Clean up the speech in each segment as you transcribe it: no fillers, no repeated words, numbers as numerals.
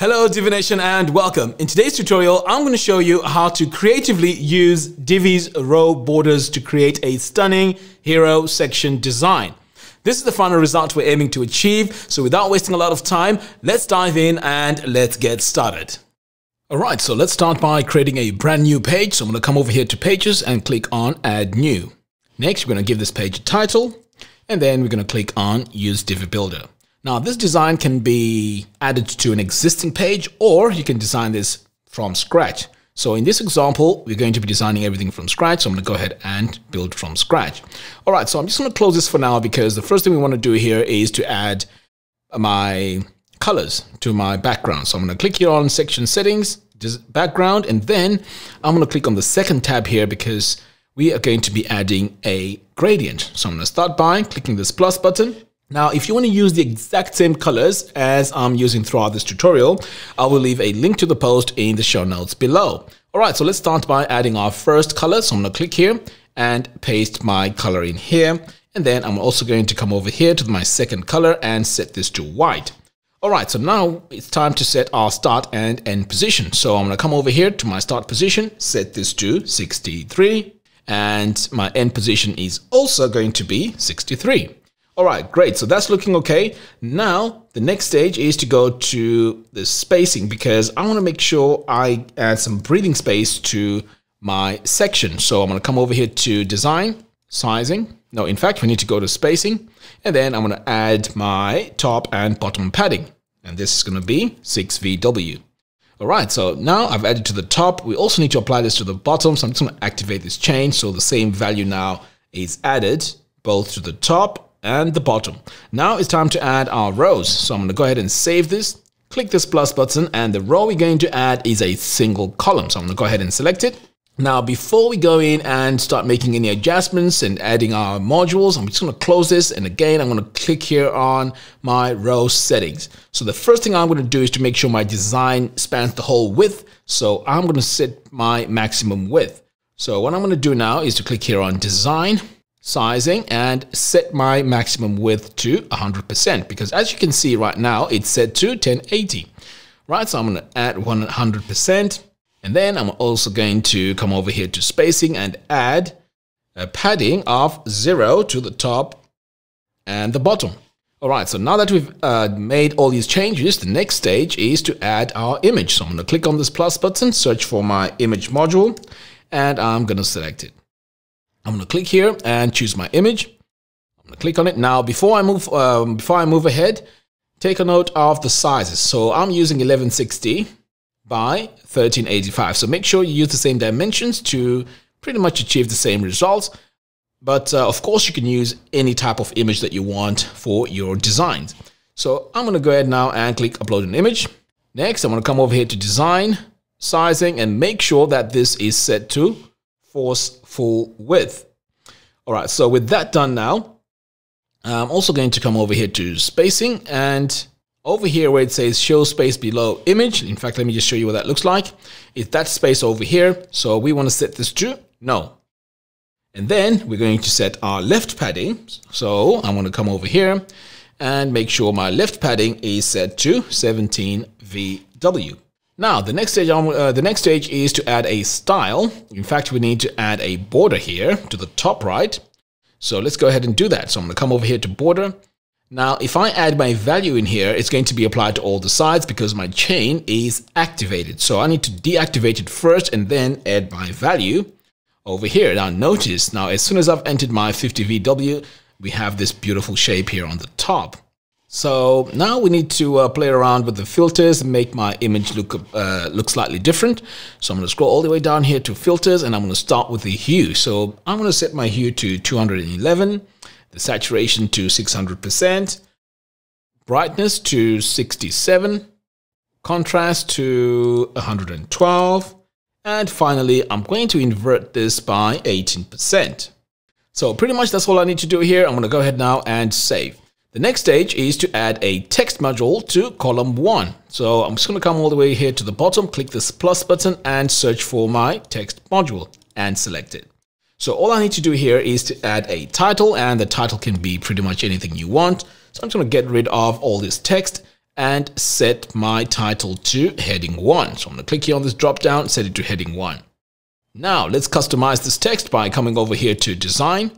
Hello Divi Nation and welcome. In today's tutorial, I'm going to show you how to creatively use Divi's row borders to create a stunning hero section design. This is the final result we're aiming to achieve, so without wasting a lot of time, let's dive in and let's get started. Alright, so let's start by creating a brand new page. So I'm going to come over here to Pages and click on Add New. Next, we're going to give this page a title and then we're going to click on Use Divi Builder. Now, this design can be added to an existing page, or you can design this from scratch. So in this example, we're going to be designing everything from scratch. So I'm going to go ahead and build from scratch. All right, so I'm just going to close this for now because the first thing we want to do here is to add my colors to my background. So I'm going to click here on Section Settings, Background, and then I'm going to click on the second tab here because we are going to be adding a gradient. So I'm going to start by clicking this plus button. Now, if you want to use the exact same colors as I'm using throughout this tutorial, I will leave a link to the post in the show notes below. All right, so let's start by adding our first color. So I'm going to click here and paste my color in here. And then I'm also going to come over here to my second color and set this to white. All right, so now it's time to set our start and end position. So I'm going to come over here to my start position, set this to 63. And my end position is also going to be 63. All right, great. So that's looking okay. Now, the next stage is to go to the spacing because I want to make sure I add some breathing space to my section. So I'm going to come over here to design, sizing. No, in fact, we need to go to spacing. And then I'm going to add my top and bottom padding. And this is going to be 6VW. All right, so now I've added to the top. We also need to apply this to the bottom. So I'm just going to activate this change. So the same value now is added both to the top and the bottom. Now it's time to add our rows. So I'm going to go ahead and save this, click this plus button, and the row we're going to add is a single column. So I'm going to go ahead and select it. Now, before we go in and start making any adjustments and adding our modules, I'm just going to close this. And again, I'm going to click here on my row settings. So the first thing I'm going to do is to make sure my design spans the whole width. So I'm going to set my maximum width. So what I'm going to do now is to click here on design, sizing, and set my maximum width to 100% because as you can see right now, it's set to 1080, right? So I'm going to add 100%. And then I'm also going to come over here to spacing and add a padding of 0 to the top and the bottom. All right. So now that we've made all these changes, the next stage is to add our image. So I'm going to click on this plus button, search for my image module, and I'm going to select it. I'm going to click here and choose my image. I'm going to click on it. Now, before I move ahead, take a note of the sizes. So I'm using 1160 by 1385. So make sure you use the same dimensions to pretty much achieve the same results. But of course, you can use any type of image that you want for your designs. So I'm going to go ahead now and click upload an image. Next, I'm going to come over here to design, sizing, and make sure that this is set to force full width. All right, so with that done now, I'm also going to come over here to spacing, and over here where it says show space below image, in fact, let me just show you what that looks like. It's that space over here. So we want to set this to no. And then we're going to set our left padding. So I'm going to come over here and make sure my left padding is set to 17VW. Now, the next stage is to add a style. In fact, we need to add a border here to the top right. So let's go ahead and do that. So I'm going to come over here to border. Now, if I add my value in here, it's going to be applied to all the sides because my chain is activated. So I need to deactivate it first and then add my value over here. Now, notice now, as soon as I've entered my 50VW, we have this beautiful shape here on the top. So now we need to play around with the filters and make my image look slightly different. So I'm going to scroll all the way down here to filters, and I'm going to start with the hue. So I'm going to set my hue to 211, the saturation to 600%, brightness to 67, contrast to 112, and finally, I'm going to invert this by 18%. So pretty much that's all I need to do here. I'm going to go ahead now and save. The next stage is to add a text module to column 1. So I'm just going to come all the way here to the bottom, click this plus button and search for my text module and select it. So all I need to do here is to add a title, and the title can be pretty much anything you want. So I'm just going to get rid of all this text and set my title to heading 1. So I'm going to click here on this drop down, set it to heading 1. Now let's customize this text by coming over here to design.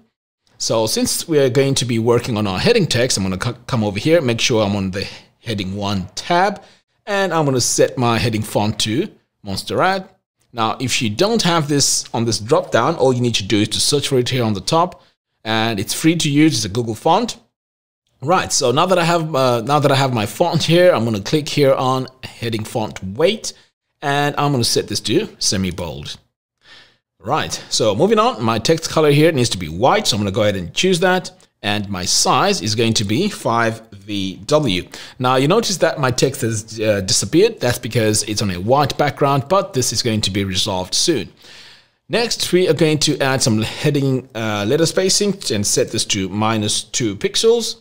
So since we are going to be working on our heading text, I'm going to come over here, make sure I'm on the heading 1 tab, and I'm going to set my heading font to Montserrat. Now, if you don't have this on this drop down, all you need to do is to search for it here on the top, and it's free to use. It's a Google font. Right. So now that I have my font here, I'm going to click here on heading font weight, and I'm going to set this to semi-bold. Right. So moving on, my text color here needs to be white, so I'm going to go ahead and choose that, and my size is going to be 5VW. Now you notice that my text has disappeared. That's because it's on a white background, but this is going to be resolved soon. Next, we are going to add some heading letter spacing and set this to -2 pixels.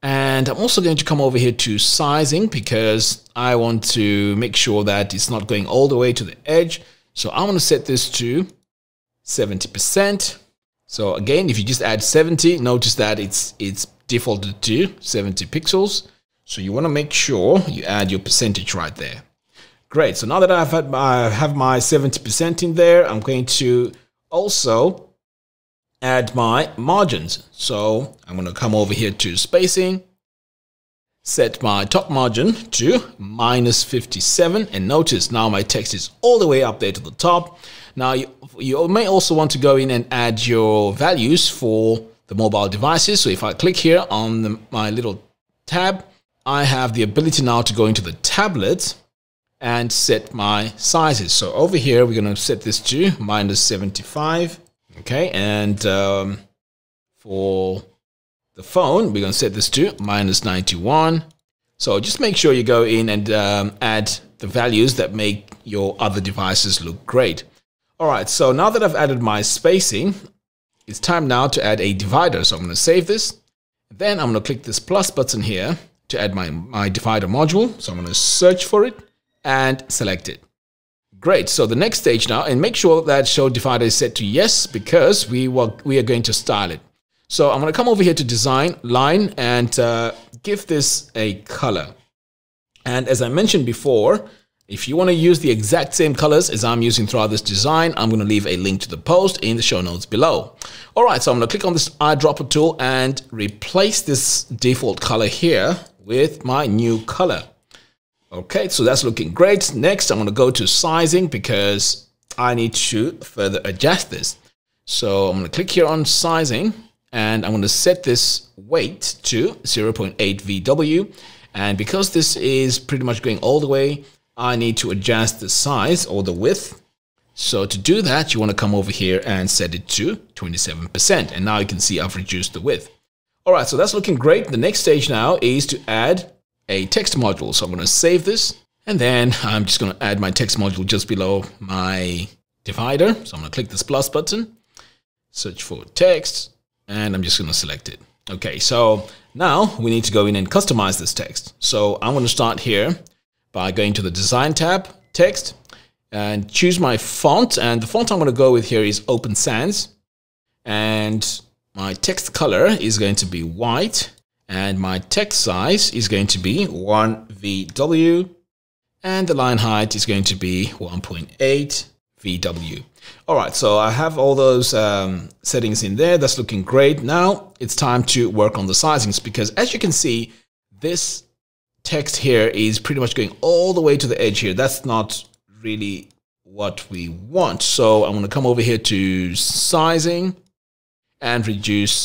And I'm also going to come over here to sizing because I want to make sure that it's not going all the way to the edge. So I'm going to set this to 70%. So again, if you just add 70, notice that it's defaulted to 70 pixels. So you want to make sure you add your percentage right there. Great. So now that I've had I have my 70% in there, I'm going to also add my margins. So I'm going to come over here to spacing, set my top margin to -57, and notice now my text is all the way up there to the top. Now you may also want to go in and add your values for the mobile devices. So if I click here on my little tab, I have the ability now to go into the tablet and set my sizes. So over here, we're going to set this to -75. Okay. And for the phone, we're going to set this to -91. So just make sure you go in and add the values that make your other devices look great. All right. So now that I've added my spacing, it's time now to add a divider. So I'm going to save this. Then I'm going to click this plus button here to add my divider module. So I'm going to search for it and select it. Great. So the next stage now, and make sure that show divider is set to yes, because we are going to style it. So I'm going to come over here to design line and give this a color. And as I mentioned before, if you want to use the exact same colors as I'm using throughout this design, I'm going to leave a link to the post in the show notes below. All right, so I'm going to click on this eyedropper tool and replace this default color here with my new color. Okay, so that's looking great. Next, I'm going to go to sizing because I need to further adjust this. So I'm going to click here on sizing and I'm going to set this weight to 0.8 VW. And because this is pretty much going all the way, I need to adjust the size or the width. So to do that, you want to come over here and set it to 27%. And now you can see I've reduced the width. All right, so that's looking great. The next stage now is to add a text module. So I'm going to save this and then I'm just going to add my text module just below my divider. So I'm going to click this plus button, search for text, and I'm just going to select it. Okay, so now we need to go in and customize this text. So I'm going to start here by going to the design tab, text, and choose my font. And the font I'm going to go with here is Open Sans. And my text color is going to be white. And my text size is going to be 1VW. And the line height is going to be 1.8VW. All right, so I have all those settings in there. That's looking great. Now it's time to work on the sizings because as you can see, this text here is pretty much going all the way to the edge here. That's not really what we want. So I'm going to come over here to sizing and reduce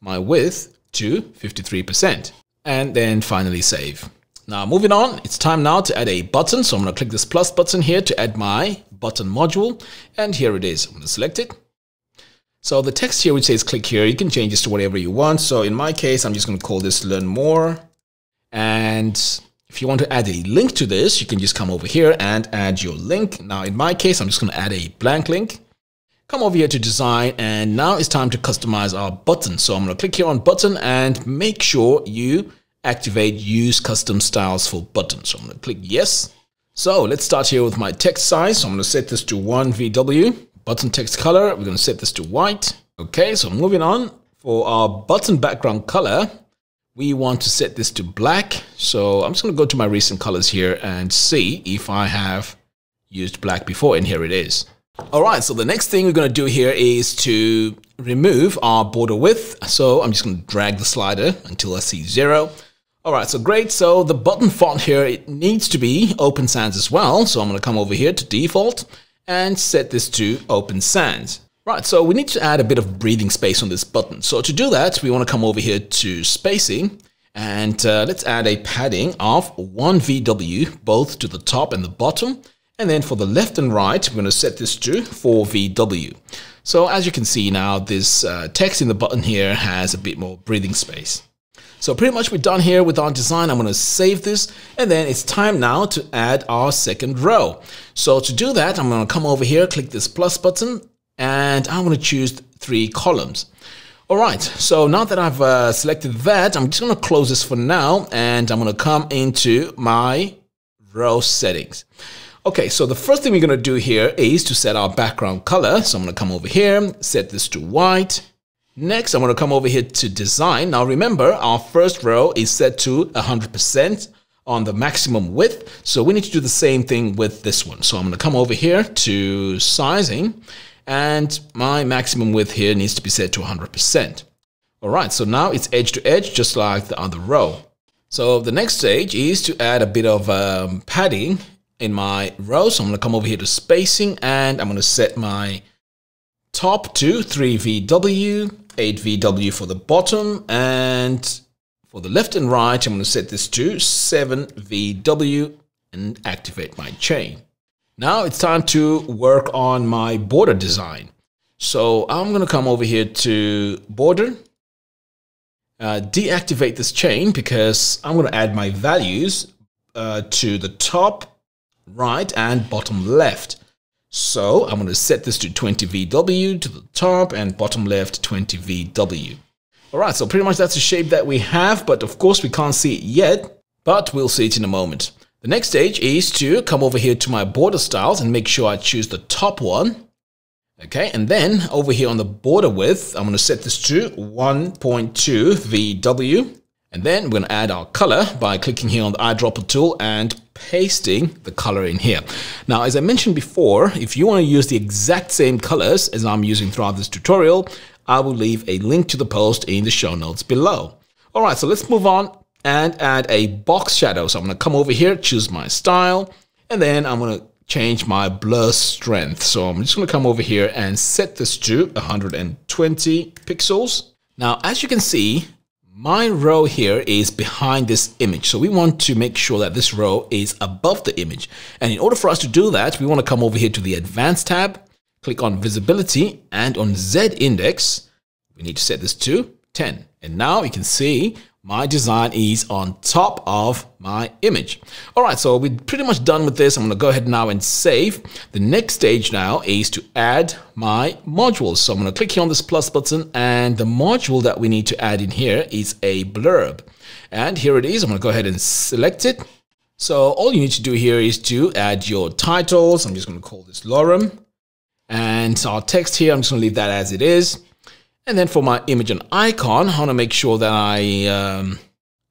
my width to 53% and then finally save. Now moving on, it's time now to add a button. So I'm going to click this plus button here to add my button module. And here it is. I'm going to select it. So the text here, which says click here, you can change this to whatever you want. So in my case, I'm just going to call this learn more. And if you want to add a link to this, you can just come over here and add your link. Now, in my case, I'm just going to add a blank link. Come over here to design. And now it's time to customize our button. So I'm going to click here on button and make sure you activate use custom styles for button. So I'm going to click yes. So let's start here with my text size. So I'm going to set this to 1VW. Button text color, we're going to set this to white. Okay, so moving on for our button background color. We want to set this to black. So I'm just going to go to my recent colors here and see if I have used black before. And here it is. All right. So the next thing we're going to do here is to remove our border width. So I'm just going to drag the slider until I see 0. All right. So great. So the button font here, it needs to be Open Sans as well. So I'm going to come over here to default and set this to Open Sans. Right, so we need to add a bit of breathing space on this button. So to do that, we want to come over here to spacing and let's add a padding of 1 VW, both to the top and the bottom. And then for the left and right, we're going to set this to 4 VW. So as you can see now, this text in the button here has a bit more breathing space. So pretty much we're done here with our design. I'm going to save this, and then it's time now to add our second row. So to do that, I'm going to come over here, click this plus button, and I want to choose 3 columns. All right, so now that I've selected that, I'm just going to close this for now, and I'm going to come into my row settings. Okay, so the first thing we're going to do here is to set our background color. So I'm going to come over here, set this to white. Next, I'm going to come over here to design. Now remember, our first row is set to 100% on the maximum width. So we need to do the same thing with this one. So I'm going to come over here to sizing, and my maximum width here needs to be set to 100%. All right, so now it's edge to edge, just like the other row. So the next stage is to add a bit of padding in my row. So I'm going to come over here to spacing, and I'm going to set my top to 3 VW, 8 VW for the bottom, and for the left and right, I'm going to set this to 7 VW and activate my chain. Now it's time to work on my border design. So I'm going to come over here to border, deactivate this chain because I'm going to add my values to the top right and bottom left. So I'm going to set this to 20 VW to the top and bottom left 20 VW. All right, so pretty much that's the shape that we have, but of course we can't see it yet, but we'll see it in a moment. The next stage is to come over here to my border styles and make sure I choose the top one. Okay, and then over here on the border width, I'm going to set this to 1.2 VW. And then we're going to add our color by clicking here on the eyedropper tool and pasting the color in here. Now, as I mentioned before, if you want to use the exact same colors as I'm using throughout this tutorial, I will leave a link to the post in the show notes below. All right, so let's move on and add a box shadow. So I'm going to come over here, choose my style, and then I'm going to change my blur strength. So I'm just going to come over here and set this to 120 pixels. Now, as you can see, my row here is behind this image. So we want to make sure that this row is above the image. And in order for us to do that, we want to come over here to the Advanced tab, click on Visibility, and on Z Index, we need to set this to 10. And now you can see my design is on top of my image. All right, so we're pretty much done with this. I'm gonna go ahead now and save. The next stage now is to add my modules. So I'm gonna click here on this plus button, and the module that we need to add in here is a blurb. And here it is, I'm gonna go ahead and select it. So all you need to do here is to add your titles. I'm just gonna call this Lorem. And our text here, I'm just gonna leave that as it is. And then for my image and icon, I want to make sure that I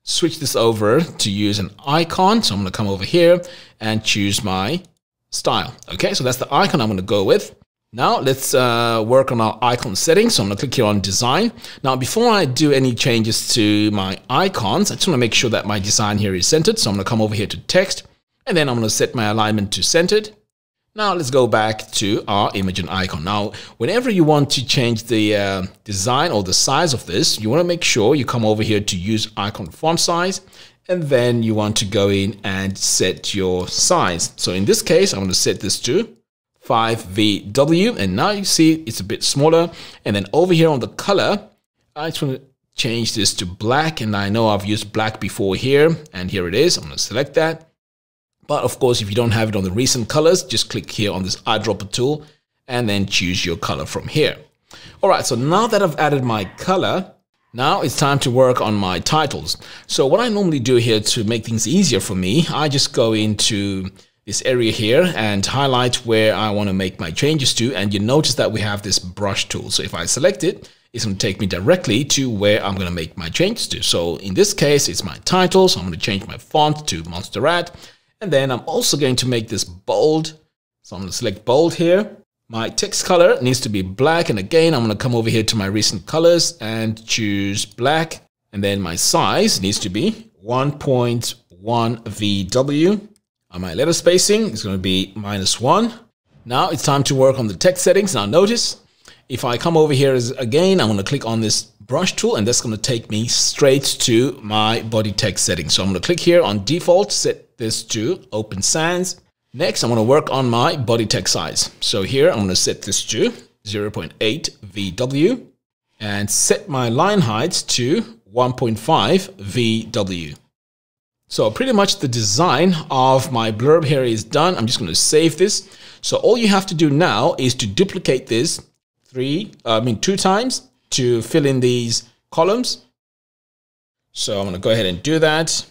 switch this over to use an icon. So I'm going to come over here and choose my style. Okay, so that's the icon I'm going to go with. Now let's work on our icon settings. So I'm going to click here on design. Now, before I do any changes to my icons, I just want to make sure that my design here is centered. So I'm going to come over here to text, and then I'm going to set my alignment to centered. Now let's go back to our image and icon. Now, whenever you want to change the design or the size of this, you want to make sure you come over here to use icon font size, and then you want to go in and set your size. So in this case, I'm going to set this to 5 VW, and now you see it's a bit smaller. And then over here on the color, I just want to change this to black, and I know I've used black before here, and here it is. I'm going to select that. But of course, if you don't have it on the recent colors, just click here on this eyedropper tool and then choose your color from here. All right, so now that I've added my color, now it's time to work on my titles. So what I normally do here to make things easier for me, I just go into this area here and highlight where I want to make my changes to. And you notice that we have this brush tool. So if I select it, it's going to take me directly to where I'm going to make my changes to. So in this case, it's my title. So I'm going to change my font to Montserrat. And then I'm also going to make this bold. So I'm going to select bold here. My text color needs to be black. And again, I'm going to come over here to my recent colors and choose black. And then my size needs to be 1.1 VW. And my letter spacing is going to be -1. Now it's time to work on the text settings. Now notice, if I come over here again, I'm going to click on this brush tool, and that's going to take me straight to my body text settings. So I'm going to click here on default, set this to Open Sans. Next, I'm going to work on my body text size. So here I'm going to set this to 0.8 VW and set my line height to 1.5 VW. So pretty much the design of my blurb here is done. I'm just going to save this. So all you have to do now is to duplicate this two times to fill in these columns. So I'm going to go ahead and do that.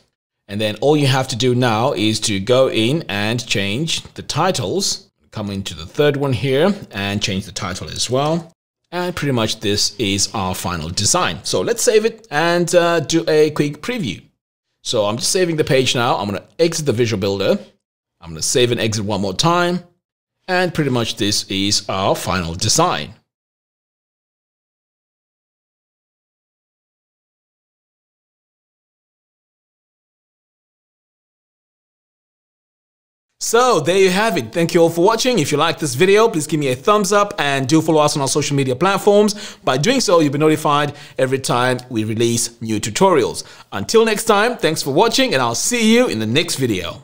And then all you have to do now is to go in and change the titles. Come into the third one here and change the title as well. And pretty much this is our final design. So let's save it and do a quick preview. So I'm just saving the page now. I'm going to exit the visual builder. I'm going to save and exit one more time. And pretty much this is our final design. So there you have it. Thank you all for watching. If you like this video, please give me a thumbs up and do follow us on our social media platforms. By doing so, you'll be notified every time we release new tutorials. Until next time, thanks for watching, and I'll see you in the next video.